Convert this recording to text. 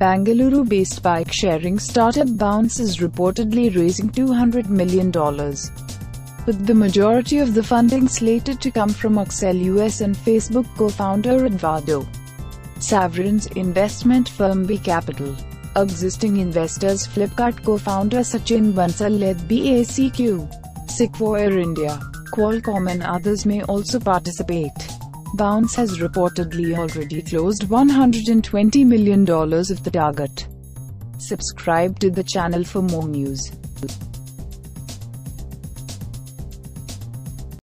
Bengaluru-based bike-sharing startup Bounce is reportedly raising $200 million, with the majority of the funding slated to come from Accel US and Facebook co-founder Eduardo Saverin's investment firm B Capital. Existing investors: Flipkart co-founder Sachin Bansal led BACQ, Sequoia India, Qualcomm and others may also participate. Bounce has reportedly already closed $120 million of the target. Subscribe to the channel for more news.